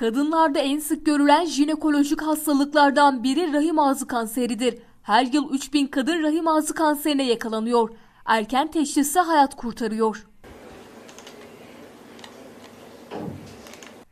Kadınlarda en sık görülen jinekolojik hastalıklardan biri rahim ağzı kanseridir. Her yıl 3000 kadın rahim ağzı kanserine yakalanıyor. Erken teşhisse hayat kurtarıyor.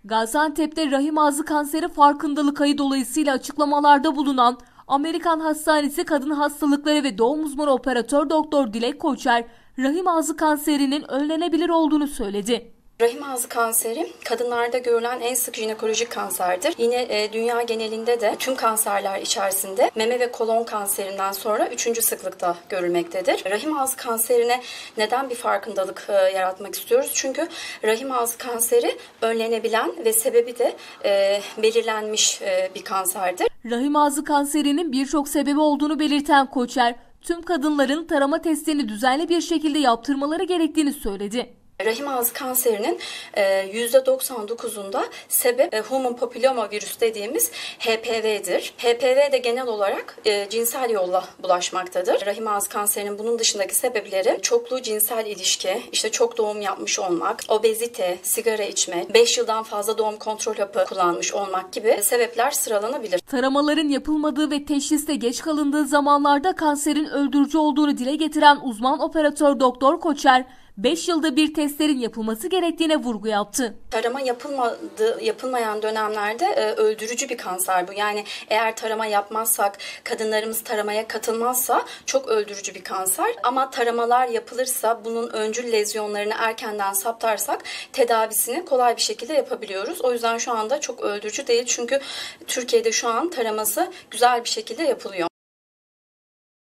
Gaziantep'te rahim ağzı kanseri farkındalık ayı dolayısıyla açıklamalarda bulunan Amerikan Hastanesi Kadın Hastalıkları ve Doğum Uzmanı Operatör Doktor Dilek Koçer, rahim ağzı kanserinin önlenebilir olduğunu söyledi. Rahim ağzı kanseri kadınlarda görülen en sık jinekolojik kanserdir. Yine dünya genelinde de tüm kanserler içerisinde meme ve kolon kanserinden sonra 3. sıklıkta görülmektedir. Rahim ağzı kanserine neden bir farkındalık yaratmak istiyoruz? Çünkü rahim ağzı kanseri önlenebilen ve sebebi de belirlenmiş bir kanserdir. Rahim ağzı kanserinin birçok sebebi olduğunu belirten Koçer, tüm kadınların tarama testini düzenli bir şekilde yaptırmaları gerektiğini söyledi. Rahim ağzı kanserinin %99'unda sebep Human Papilloma Virüsü dediğimiz HPV'dir. HPV de genel olarak cinsel yolla bulaşmaktadır. Rahim ağzı kanserinin bunun dışındaki sebepleri çoklu cinsel ilişki, çok doğum yapmış olmak, obezite, sigara içme, 5 yıldan fazla doğum kontrol hapı kullanmış olmak gibi sebepler sıralanabilir. Taramaların yapılmadığı ve teşhiste geç kalındığı zamanlarda kanserin öldürücü olduğunu dile getiren uzman operatör Doktor Koçer, 5 yılda bir testlerin yapılması gerektiğine vurgu yaptı. Tarama yapılmayan dönemlerde öldürücü bir kanser bu. Yani eğer tarama yapmazsak, kadınlarımız taramaya katılmazsa çok öldürücü bir kanser. Ama taramalar yapılırsa, bunun öncül lezyonlarını erkenden saptarsak tedavisini kolay bir şekilde yapabiliyoruz. O yüzden şu anda çok öldürücü değil, çünkü Türkiye'de şu an taraması güzel bir şekilde yapılıyor.